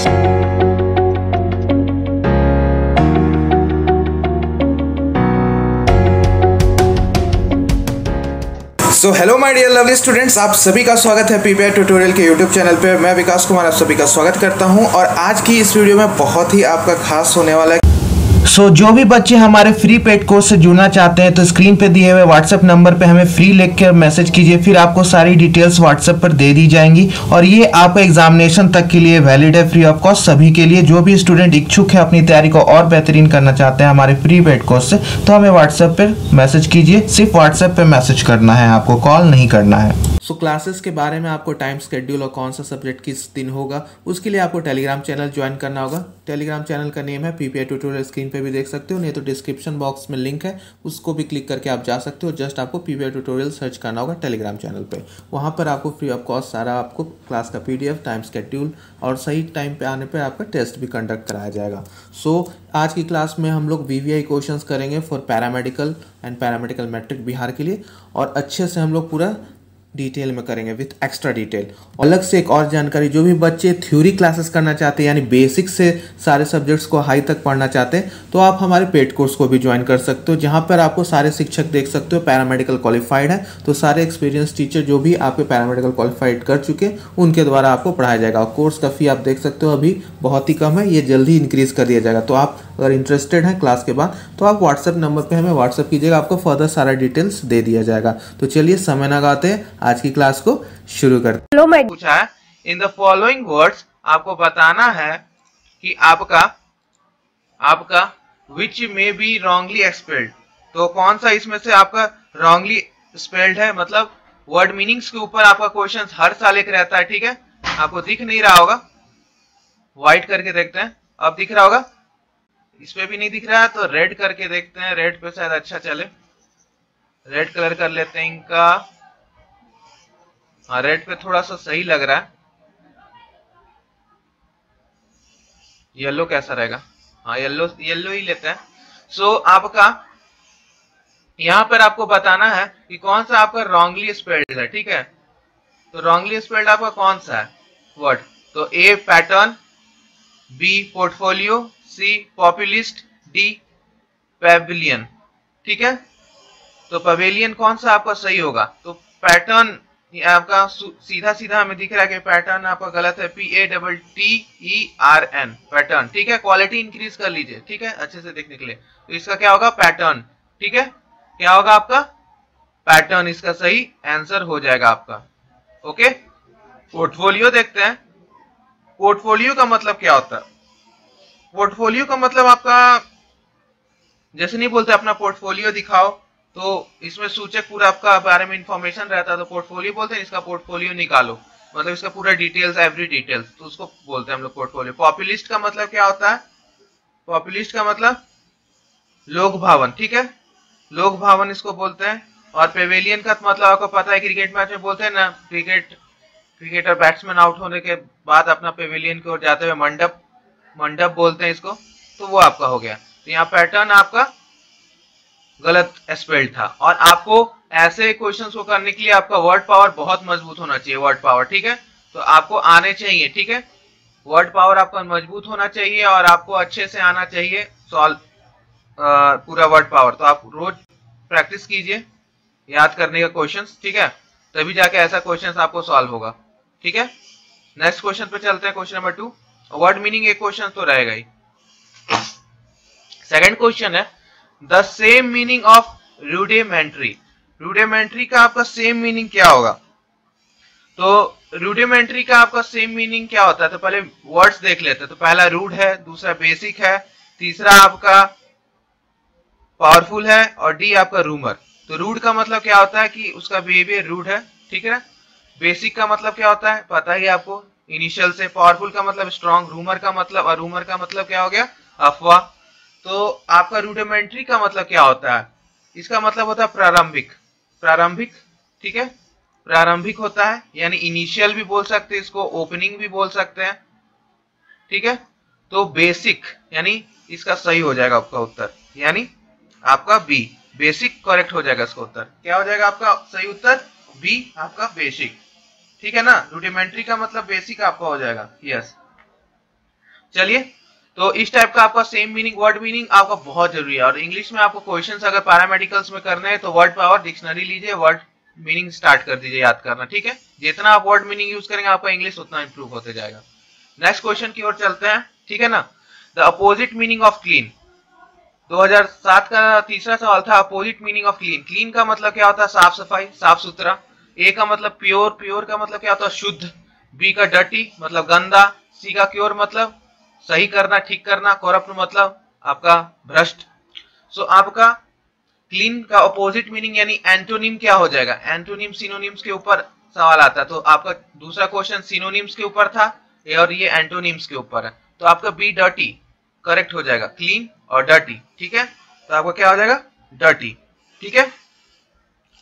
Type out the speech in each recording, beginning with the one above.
So hello my dear lovely students, आप सभी का स्वागत है पीपीआई ट्यूटोरियल के यूट्यूब चैनल पे। मैं विकास कुमार आप सभी का स्वागत करता हूं और आज की इस वीडियो में बहुत ही आपका खास होने वाला है। जो भी बच्चे हमारे फ्री पेड कोर्स से जुड़ना चाहते हैं तो स्क्रीन पे दिए हुए व्हाट्सएप नंबर पे हमें फ्री लिख कर मैसेज कीजिए, फिर आपको सारी डिटेल्स व्हाट्सएप पर दे दी जाएंगी और ये आपका एग्जामिनेशन तक के लिए वैलिड है, फ्री ऑफ कॉस्ट सभी के लिए। जो भी स्टूडेंट इच्छुक है अपनी तैयारी को और बेहतरीन करना चाहते हैं हमारे फ्री पेड कोर्स से तो हमें व्हाट्सएप पर मैसेज कीजिए। सिर्फ व्हाट्सएप पर मैसेज करना है, आपको कॉल नहीं करना है। सो क्लासेस के बारे में आपको टाइम शेड्यूल और कौन सा सब्जेक्ट किस दिन होगा उसके लिए आपको टेलीग्राम चैनल ज्वाइन करना होगा। टेलीग्राम चैनल का नेम है पीपीआई ट्यूटोरियल, स्क्रीन पे भी देख सकते हो, नहीं तो डिस्क्रिप्शन बॉक्स में लिंक है, उसको भी क्लिक करके आप जा सकते हो। जस्ट आपको पीपीआई ट्यूटोरियल सर्च करना होगा टेलीग्राम चैनल पे। वहाँ पर आपको फ्री ऑफ कॉस्ट सारा आपको क्लास का पीडीएफ, टाइम शेड्यूल और सही टाइम पे आने पर आपका टेस्ट भी कंडक्ट कराया जाएगा। सो आज की क्लास में हम लोग वीवीआई क्वेश्चंस करेंगे for paramedical and paramedical matric Bihar के लिए और अच्छे से हम लोग पूरा डिटेल में करेंगे विथ एक्स्ट्रा डिटेल। अलग से एक और जानकारी, जो भी बच्चे थ्योरी क्लासेस करना चाहते हैं यानी बेसिक से सारे सब्जेक्ट्स को हाई तक पढ़ना चाहते हैं तो आप हमारे पेड कोर्स को भी ज्वाइन कर सकते हो, जहां पर आपको सारे शिक्षक देख सकते हो पैरामेडिकल क्वालिफाइड है, तो सारे एक्सपीरियंस टीचर जो भी आपके पैरामेडिकल क्वालिफाइड कर चुके उनके द्वारा आपको पढ़ाया जाएगा। कोर्स का फी आप देख सकते हो अभी बहुत ही कम है, ये जल्दी इंक्रीज कर दिया जाएगा। तो आप अगर इंटरेस्टेड हैं क्लास के बाद तो आप व्हाट्सएप नंबर पर हमें व्हाट्सएप कीजिएगा, आपको फर्दर सारा डिटेल्स दे दिया जाएगा। तो चलिए समय न लगाते हैं, आज की क्लास को शुरू करते हैं। पूछा है इन द फॉलोइंग वर्ड्स, आपको बताना है कि आपका विच में बी रॉन्गली स्पेल्ड, तो कौन सा इसमें से आपका रॉन्गली स्पेल्ड है। मतलब वर्ड मीनिंग्स के ऊपर आपका क्वेश्चन हर साल एक रहता है, ठीक है। आपको दिख नहीं रहा होगा, व्हाइट करके देखते हैं, अब दिख रहा होगा, इसमें भी नहीं दिख रहा है तो रेड करके देखते हैं, रेड पे शायद अच्छा चले, रेड कलर कर लेते हैं इनका। हाँ, रेड पे थोड़ा सा सही लग रहा है, येलो कैसा रहेगा, हाँ येलो ही लेते हैं। सो आपका यहाँ पर आपको बताना है कि कौन सा आपका रॉन्गली स्पेल्ड है, ठीक है। तो रॉन्गली स्पेल्ड आपका कौन सा है वर्ड, तो A pattern, B portfolio, C populist, D pavilion, ठीक है। तो पेविलियन कौन सा आपका सही होगा, तो पैटर्न ये आपका सीधा सीधा हमें दिख रहा है कि पैटर्न आपका गलत है, PATTERN पैटर्न, ठीक है। क्वालिटी इंक्रीज कर लीजिए, ठीक है, अच्छे से देखने के लिए। तो इसका क्या होगा पैटर्न, ठीक है, क्या होगा आपका पैटर्न, इसका सही आंसर हो जाएगा आपका। ओके, पोर्टफोलियो देखते हैं। पोर्टफोलियो का मतलब क्या होता है, पोर्टफोलियो का मतलब आपका जैसे नहीं बोलते अपना पोर्टफोलियो दिखाओ, तो इसमें सूचक पूरा आपका बारे में इंफॉर्मेशन रहता है तो पोर्टफोलियो बोलते हैं, इसका पोर्टफोलियो निकालो मतलब इसका पूरा डिटेल्स, एवरी डिटेल्स, तो उसको बोलते हैं हम लोग पोर्टफोलियो। पॉपुलिस्ट का मतलब क्या होता है, पॉपुलिस्ट का मतलब लोक भावन, ठीक है, लोक भावन इसको बोलते हैं। और पेवेलियन का मतलब आपको पता है क्रिकेट मैच में बोलते हैं ना, क्रिकेटर बैट्समैन आउट होने के बाद अपना पेवेलियन की ओर जाते हुए मंडप बोलते हैं इसको, तो वो आपका हो गया। तो यहाँ पैटर्न आपका गलत स्पेल्ड था। और आपको ऐसे क्वेश्चंस को करने के लिए आपका वर्ड पावर बहुत मजबूत होना चाहिए, वर्ड पावर, ठीक है, तो आपको आने चाहिए, ठीक है, वर्ड पावर आपका मजबूत होना चाहिए और आपको अच्छे से आना चाहिए सॉल्व पूरा वर्ड पावर। तो आप रोज प्रैक्टिस कीजिए याद करने का क्वेश्चंस, ठीक है, तभी जाके ऐसा क्वेश्चंस आपको सॉल्व होगा, ठीक है। नेक्स्ट क्वेश्चन पे चलते हैं, क्वेश्चन नंबर 2। वर्ड मीनिंग एक क्वेश्चन तो रहेगा ही। सेकेंड क्वेश्चन है the same meaning of rudimentary. Rudimentary का आपका सेम मीनिंग क्या होगा, तो रूडिमेंट्री का आपका सेम मीनिंग क्या होता है, तो पहले वर्ड्स देख लेते हैं। तो पहला रूड है, दूसरा बेसिक है, तीसरा आपका पावरफुल है और डी आपका रूमर। तो रूड का मतलब क्या होता है कि उसका बिहेवियर रूड है, ठीक है ना। बेसिक का मतलब क्या होता है पता ही आपको इनिशियल से, पावरफुल का मतलब स्ट्रॉन्ग, रूमर का मतलब, और रूमर का मतलब क्या हो गया अफवाह। तो आपका रूडिमेंट्री का मतलब क्या होता है, इसका मतलब होता है प्रारंभिक, प्रारंभिक, ठीक है, प्रारंभिक होता है, यानी इनिशियल भी बोल सकते हैं इसको, ओपनिंग भी बोल सकते हैं, ठीक है। तो बेसिक यानी इसका सही हो जाएगा आपका उत्तर, यानी आपका बी, बेसिक करेक्ट हो जाएगा इसका उत्तर। क्या हो जाएगा आपका सही उत्तर बी, आपका बेसिक, ठीक है ना। रूडिमेंट्री का मतलब बेसिक आपका हो जाएगा, यस। चलिए, तो इस टाइप का आपका सेम मीनिंग वर्ड मीनिंग आपका बहुत जरूरी है। और इंग्लिश में आपको क्वेश्चंस अगर पैरामेडिकल्स में करने हैं तो वर्ड पावर डिक्शनरी लीजिए, वर्ड मीनिंग स्टार्ट कर दीजिए याद करना, ठीक है। जितना आप वर्ड मीनिंग यूज करेंगे आपका इंग्लिश उतना इंप्रूव होते जाएगा। नेक्स्ट क्वेश्चन की ओर चलते हैं, ठीक है ना। The opposite meaning of clean, 2007 का तीसरा सवाल था। Opposite meaning of clean, clean का मतलब क्या होता है? साफ सफाई, साफ सुथरा। ए का मतलब प्योर, प्योर का मतलब क्या होता है? शुद्ध। बी का डर्टी मतलब गंदा। सी का क्योर मतलब सही करना, ठीक करना। करप्ट मतलब आपका भ्रष्ट। सो आपका क्लीन का अपोजिट मीनिंग यानी एंटोनिम क्या हो जाएगा? एंटोनिम सिनोनिम्स के ऊपर सवाल आता है, तो आपका दूसरा क्वेश्चन सिनोनिम्स के ऊपर था और ये एंटोनिम्स के ऊपर है, तो आपका बी डर्टी करेक्ट हो जाएगा। क्लीन और डर्टी, ठीक है, तो आपका क्या हो जाएगा? डर्टी, ठीक है।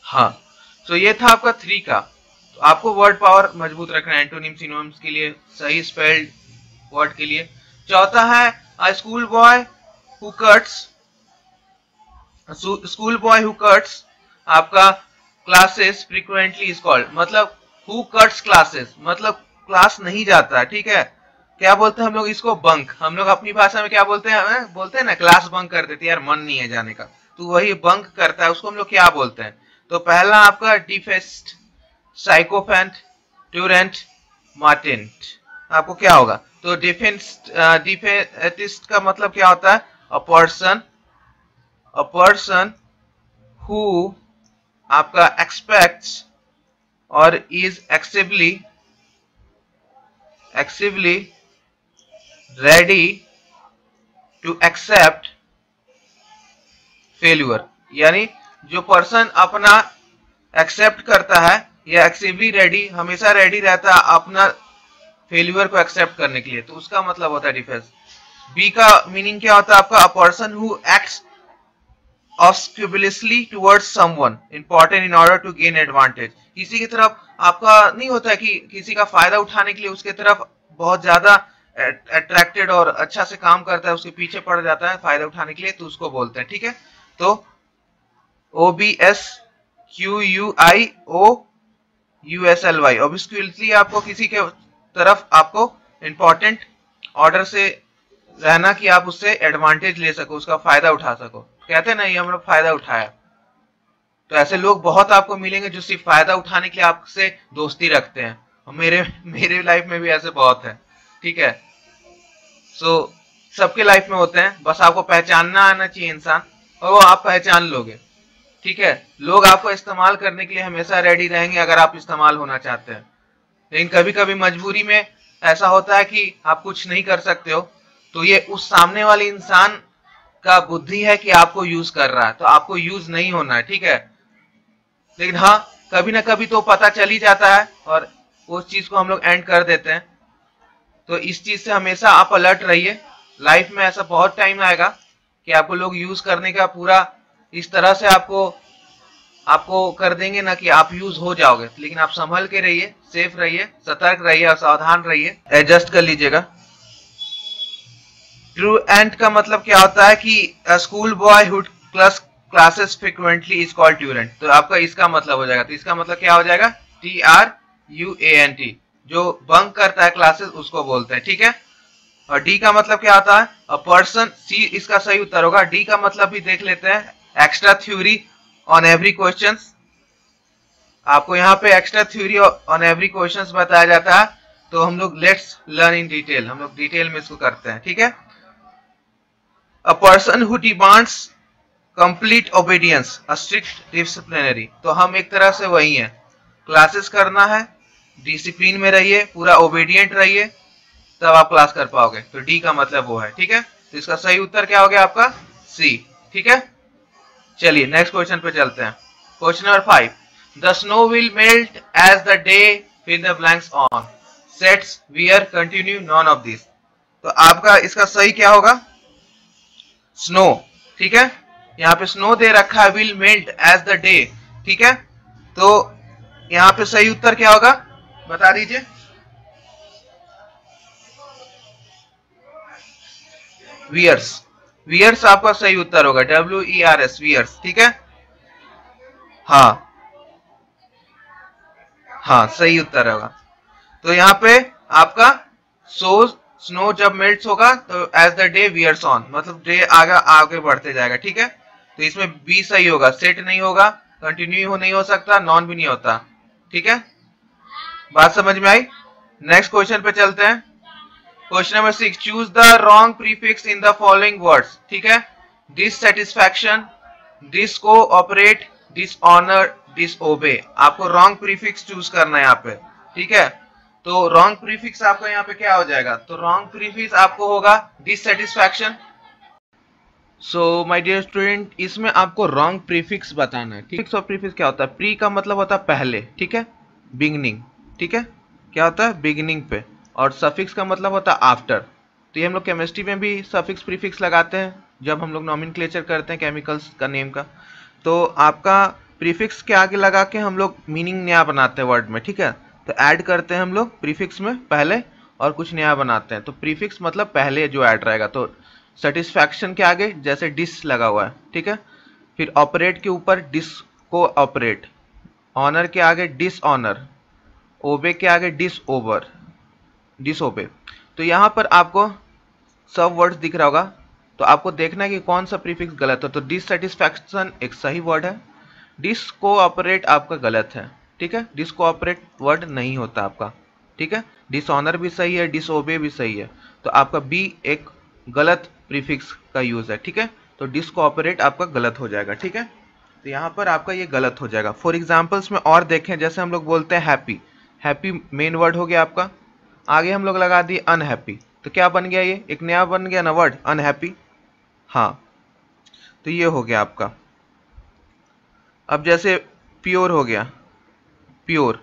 हाँ, तो ये था आपका 3 का। तो आपको वर्ड पावर मजबूत रखना है एंटोनिम सिनोनिम्स के लिए, सही स्पेल्ड वर्ड के लिए। चौथा है school boy who cuts, school boy who cuts आपका क्लासेस फ्रीक्वेंटली इज कॉल्ड, मतलब हु कट्स क्लासेस मतलब क्लास नहीं जाता, ठीक है। क्या बोलते हैं हम लोग इसको? बंक। हम लोग अपनी भाषा में क्या बोलते हैं? बोलते हैं ना क्लास बंक कर देते, यार मन नहीं है जाने का, तो वही बंक करता है, उसको हम लोग क्या बोलते हैं? तो पहला आपका डिफेस्ट, साइकोफेंट, ट्यूरेंट, मार्टेंट, आपको क्या होगा? तो डिफेटिस्ट का मतलब क्या होता है? अ पर्सन हु आपका एक्सपेक्ट्स और is actively ready to accept failure, यानी जो पर्सन अपना एक्सेप्ट करता है या एक्टिवली रेडी, हमेशा रेडी रहता है अपना फेल्यूर को एक्सेप्ट करने के लिए, तो उसका मतलब होता है डिफेंस। बी का मीनिंग क्या होता है आपका? A person who acts obsequiously towards someone important in order to gain advantage. किसी की तरफ आपका नहीं होता है कि किसी का फायदा उठाने के लिए उसके तरफ बहुत ज्यादा अट्रैक्टेड और अच्छा से काम करता है, उसके पीछे पड़ जाता है फायदा उठाने के लिए, तो उसको बोलते हैं, ठीक है। तो OBSQUIOUSLY ऑब्स्क्यूरिटी आपको किसी के तरफ आपको इंपॉर्टेंट ऑर्डर से रहना कि आप उससे एडवांटेज ले सको, उसका फायदा उठा सको, कहते हैं ना ये हम लोग फायदा उठाया। तो ऐसे लोग बहुत आपको मिलेंगे जो सिर्फ फायदा उठाने के लिए आपसे दोस्ती रखते हैं, और मेरे लाइफ में भी ऐसे बहुत है, ठीक है। सो सबके लाइफ में होते हैं, बस आपको पहचानना आना चाहिए इंसान, और वो आप पहचान लोगे, ठीक है। लोग आपको इस्तेमाल करने के लिए हमेशा रेडी रहेंगे अगर आप इस्तेमाल होना चाहते हैं, लेकिन कभी कभी मजबूरी में ऐसा होता है कि आप कुछ नहीं कर सकते हो, तो ये उस सामने वाले इंसान का बुद्धि है कि आपको यूज कर रहा है, तो आपको यूज नहीं होना है, ठीक है। लेकिन हाँ, कभी ना कभी तो पता चल ही जाता है और उस चीज को हम लोग एंड कर देते हैं, तो इस चीज से हमेशा आप अलर्ट रहिए। लाइफ में ऐसा बहुत टाइम आएगा कि आपको लोग यूज करने का पूरा इस तरह से आपको कर देंगे ना कि आप यूज हो जाओगे, लेकिन आप संभल के रहिए, सेफ रहिए, सतर्क रहिए और सावधान रहिए, एडजस्ट कर लीजिएगा। ट्रू एंड का मतलब क्या होता है कि school boy who cuts classes frequently is called truant, तो आपका इसका मतलब हो जाएगा, तो इसका मतलब क्या हो जाएगा? TRUANT, जो बंक करता है क्लासेस उसको बोलते हैं, ठीक है। और डी का मतलब क्या होता है? अ पर्सन, सी इसका सही उत्तर होगा। डी का मतलब भी देख लेते हैं, extra theory on every question, आपको यहाँ पे extra theory on every question बताया जाता है, तो हम लोग लेट्स लर्न इन डिटेल, हम लोग डिटेल में इसको करते हैं, ठीक है। A person who demands complete obedience a strict disciplinary, तो हम एक तरह से वही है, क्लासेस करना है, डिसिप्लिन में रहिए, पूरा ओबीडियंट रहिए, तब आप क्लास कर पाओगे, तो डी का मतलब वो है, ठीक है। तो इसका सही उत्तर क्या हो गया आपका? सी, ठीक है। चलिए नेक्स्ट क्वेश्चन पे चलते हैं, question number 5। The snow will melt as the day with the blanks on sets wear continue none of this, तो आपका इसका सही क्या होगा? स्नो, ठीक है। यहाँ पे स्नो दे रखा है will melt as the day, ठीक है, तो यहाँ पे सही उत्तर क्या होगा बता दीजिए। वियर्स, वियर्स आपका सही उत्तर होगा, WERS वियर्स, ठीक है। हाँ, सही उत्तर होगा। तो यहाँ पे आपका सोज स्नो जब मेल्ट होगा तो as the day wears on, मतलब डे आगे बढ़ते जाएगा। ठीक है, तो इसमें बी सही होगा, सेट नहीं होगा, कंटिन्यू नहीं हो सकता, नॉन भी नहीं होता। ठीक है, बात समझ में आई। नेक्स्ट क्वेश्चन पे चलते हैं। Question number 6, choose the wrong prefix in the following words. ठीक है, डिससेटिस्फैक्शन, डिसकोऑपरेट, डिसऑनर, डिसओबे। आपको रॉन्ग प्रीफिक्स चूज करना है यहाँ पे। ठीक है, तो रॉन्ग प्रीफिक्स आपका यहाँ पे क्या हो जाएगा, तो रॉन्ग प्रीफिक्स आपको होगा dissatisfaction. So my dear student, इसमें आपको रॉन्ग प्रीफिक्स बताना है। ठीक है, प्रीफिक्स क्या होता है, प्री का मतलब होता है पहले। ठीक है, बिगनिंग। ठीक है, क्या होता है बिगनिंग पे, और सफिक्स का मतलब होता है आफ्टर। तो ये हम लोग केमिस्ट्री में भी सफिक्स प्रीफिक्स लगाते हैं जब हम लोग नॉमेनक्लेचर करते हैं केमिकल्स का नेम का। तो आपका प्रीफिक्स के आगे लगा के हम लोग मीनिंग नया बनाते हैं वर्ड में। ठीक है, तो ऐड करते हैं हम लोग प्रीफिक्स में पहले और कुछ नया बनाते हैं। तो प्रीफिक्स मतलब पहले जो ऐड रहेगा, तो सेटिस्फैक्शन के आगे जैसे डिस लगा हुआ है। ठीक है, फिर ऑपरेट के ऊपर डिस को ऑपरेट, ऑनर के आगे डिस ऑनर, ओबे के आगे डिस ओवर, डिस ओबे। तो यहाँ पर आपको सब वर्ड्स दिख रहा होगा, तो आपको देखना है कि कौन सा प्रीफिक्स गलत हो। तो डिससेटिस्फैक्शन एक सही वर्ड है, डिस को ऑपरेट आपका गलत है। ठीक है, डिसकोऑपरेट वर्ड नहीं होता आपका। ठीक है, डिसऑनर भी सही है, डिसओबे भी सही है। तो आपका बी एक गलत प्रीफिक्स का यूज है। ठीक है, तो डिसकोऑपरेट आपका गलत हो जाएगा। ठीक है, तो यहाँ पर आपका ये गलत हो जाएगा। फॉर एग्जाम्पल्स में और देखें, जैसे हम लोग बोलते हैं हैप्पी, हैप्पी मेन वर्ड हो गया आपका, आगे हम लोग लगा दिए अनहैप्पी। तो क्या बन गया, ये एक नया बन गया ना वर्ड अनहैप्पी। हाँ, तो ये हो गया आपका। अब जैसे प्योर हो गया, प्योर,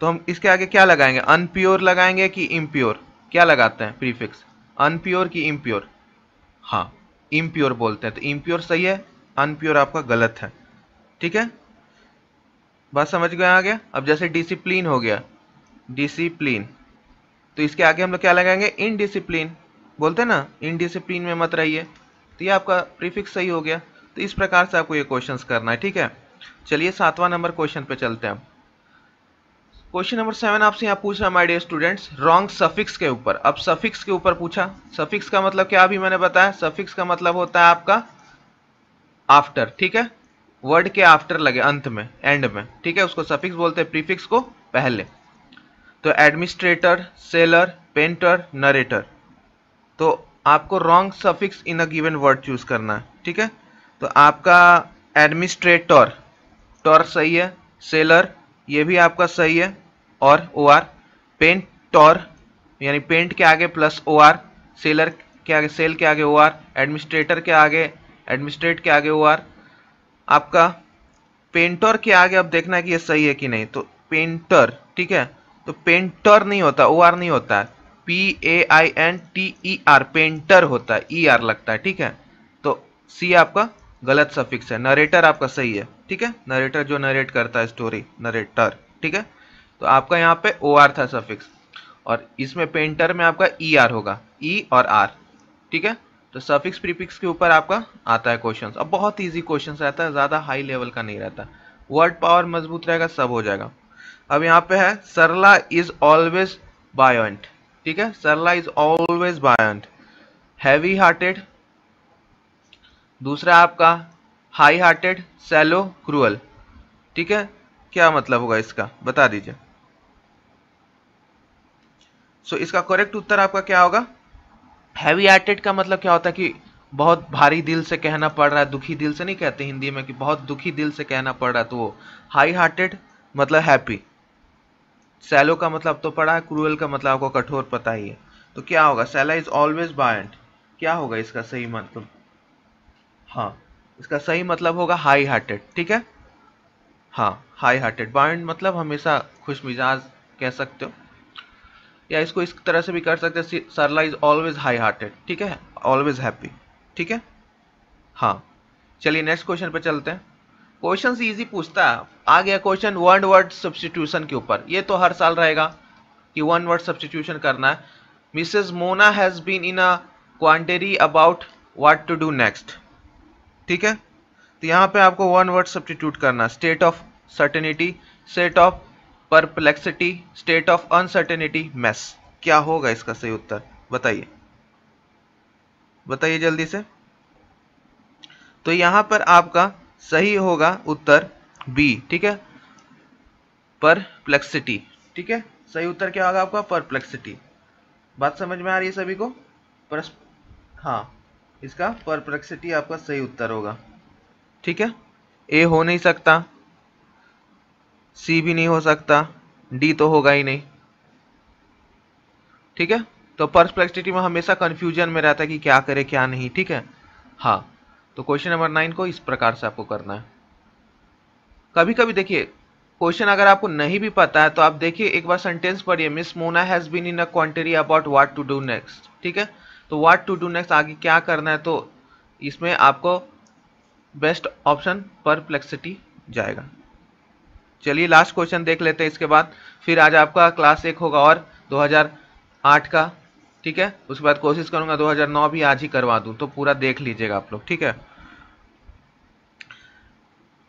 तो हम इसके आगे क्या लगाएंगे, अनप्योर लगाएंगे कि इम्प्योर, क्या लगाते हैं प्रीफिक्स, अनप्योर कि इम्प्योर। हाँ, इम्प्योर बोलते हैं, तो इम्प्योर सही है, अनप्योर आपका गलत है। ठीक है, बात समझ गए आ गया। अब जैसे डिसिप्लिन हो गया, डिसिप्लिन, तो इसके आगे हम लोग क्या लगाएंगे, इनडिसिप्लिन बोलते हैं ना, इनडिसिप्लिन में मत रहिए। तो ये आपका प्रीफिक्स सही हो गया। तो इस प्रकार से आपको ये क्वेश्चंस करना है। ठीक है, चलिए 7वां नंबर क्वेश्चन पे चलते हैं। क्वेश्चन नंबर 7 आपसे यहाँ पूछ रहा है my dear students, wrong suffix के ऊपर। अब सफिक्स के ऊपर पूछा, सफिक्स का मतलब क्या अभी मैंने बताया, सफिक्स का मतलब होता है आपका आफ्टर। ठीक है, वर्ड के आफ्टर लगे अंत में, एंड में। ठीक है, उसको सफिक्स बोलते हैं, प्रीफिक्स को पहले। तो एडमिनिस्ट्रेटर, सेलर, पेंटर, नरेटर। तो आपको wrong suffix in a given word choose करना है। ठीक है, तो आपका एडमिनिस्ट्रेटर टॉर सही है, सेलर ये भी आपका सही है, और ओ आर, पेंटॉर यानी पेंट के आगे प्लस ओ आर, सेलर के आगे, सेल के आगे ओ आर, एडमिनिस्ट्रेटर के आगे, एडमिनिस्ट्रेट के आगे ओ आर आपका, पेंटॉर के आगे। अब देखना है कि ये सही है कि नहीं, तो पेंटर। ठीक है, तो पेंटर नहीं होता, ओ आर नहीं होता है, PAINTER पेंटर होता है, ER लगता है। ठीक है, तो C आपका गलत सफिक्स है। नरेटर आपका सही है। ठीक है, नरेटर जो नरेट करता है स्टोरी, नरेटर। ठीक है, तो आपका यहाँ पे OR था सफिक्स, और इसमें पेंटर में आपका ER होगा, E और R। ठीक है, तो सफिक्स प्रीफिक्स के ऊपर आपका आता है क्वेश्चन। अब बहुत ईजी क्वेश्चन रहता है, ज़्यादा हाई लेवल का नहीं रहता, वर्ड पावर मजबूत रहेगा, सब हो जाएगा। अब यहाँ पे है सरला इज ऑलवेज बायोंट। ठीक है, Sarla is always buoyant, heavy hearted, दूसरा आपका हाई हार्टेड, सैलो, क्रूअल। ठीक है, क्या मतलब होगा इसका बता दीजिए। सो इसका करेक्ट उत्तर आपका क्या होगा, हैवी हार्टेड का मतलब क्या होता है कि बहुत भारी दिल से कहना पड़ रहा है, दुखी दिल से नहीं कहते हिंदी में, कि बहुत दुखी दिल से कहना पड़ रहा है। तो वो हाई हार्टेड मतलब हैप्पी, सैलो का मतलब तो पढ़ा है, क्रूअल का मतलब आपको कठोर पता ही है। तो क्या होगा, सैला इज ऑलवेज बायंट, क्या होगा इसका सही मतलब, हाँ इसका सही मतलब होगा हाई हार्टेड। ठीक है, हाँ हाई हार्टेड, बायंट मतलब हमेशा खुश मिजाज कह सकते हो, या इसको इस तरह से भी कर सकते हो, Sarla is always high hearted. ठीक है, ऑलवेज हैप्पी। ठीक है, हाँ चलिए नेक्स्ट क्वेश्चन पे चलते हैं। क्वेश्चन से ईजी पूछता है, आ गया क्वेश्चन वन वर्ड सब्स्टिट्यूशन के ऊपर। ये तो हर साल रहेगा कि वन वर्ड सब्स्टिट्यूशन करना है। Mrs Mona has been in a quandary about what to do next. ठीक है, तो यहाँ पे आपको वन वर्ड सब्स्टिट्यूट करना है, state of certainty, state of perplexity, state of uncertainty, mess. क्या होगा इसका सही उत्तर, बताइए बताइए जल्दी से। तो यहां पर आपका सही होगा उत्तर बी, ठीक है, परप्लेक्सिटी। ठीक है, सही उत्तर क्या होगा आपका? परप्लेक्सिटी। बात समझ में आ रही है सभी को? हाँ, इसका परप्लेक्सिटी आपका सही उत्तर होगा। ठीक है, ए हो नहीं सकता, सी भी नहीं हो सकता, डी तो होगा ही नहीं। ठीक है, तो परप्लेक्सिटी में हमेशा कंफ्यूजन में रहता है कि क्या करे क्या नहीं। ठीक है, हाँ, तो क्वेश्चन नंबर 9 को इस प्रकार से आपको करना है। कभी कभी देखिए क्वेश्चन अगर आपको नहीं भी पता है तो आप देखिए एक बार सेंटेंस पढ़िए, miss Mona has been in a quandary about what to do next. ठीक है, तो व्हाट टू डू नेक्स्ट आगे क्या करना है, तो इसमें आपको बेस्ट ऑप्शन परप्लेक्सिटी जाएगा। चलिए लास्ट क्वेश्चन देख लेते हैं, इसके बाद फिर आज आपका क्लास 1 होगा और 2008 का। ठीक है, उसके बाद कोशिश करूंगा 2009 भी आज ही करवा दूं, तो पूरा देख लीजिएगा आप लोग। ठीक है,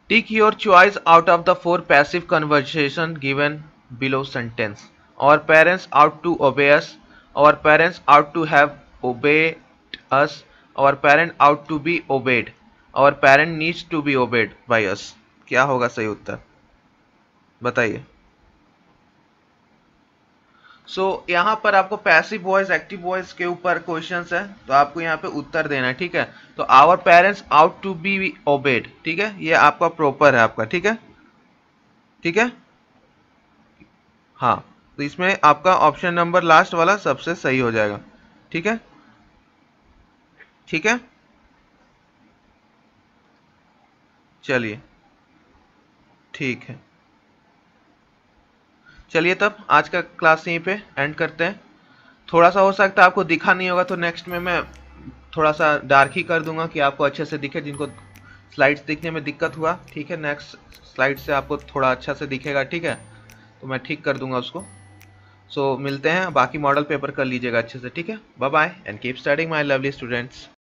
tick your choice out of the 4 passive conversation given below sentence. Our parents ought to obey us, our parents ought to have obeyed us, our parent ought to be obeyed, our parent needs to be obeyed by us. क्या होगा सही उत्तर बताइए। सो यहाँ पर आपको passive voice active voice के ऊपर questions है, तो आपको यहाँ पे उत्तर देना है। ठीक है, तो our parents ought to be obeyed. ठीक है, ये आपका प्रॉपर है आपका। ठीक है, ठीक है, हाँ, तो इसमें आपका ऑप्शन नंबर लास्ट वाला सबसे सही हो जाएगा। ठीक है, ठीक है, चलिए ठीक है। चलिए तब आज का क्लास यहीं पे एंड करते हैं। थोड़ा सा हो सकता है आपको दिखा नहीं होगा, तो नेक्स्ट में मैं थोड़ा सा डार्क ही कर दूंगा कि आपको अच्छे से दिखे, जिनको स्लाइड्स दिखने में दिक्कत हुआ। ठीक है, नेक्स्ट स्लाइड से आपको थोड़ा अच्छा से दिखेगा। ठीक है, तो मैं ठीक कर दूंगा उसको। सो मिलते हैं, बाकी मॉडल पेपर कर लीजिएगा अच्छे से। ठीक है, bye bye and keep studying my lovely students.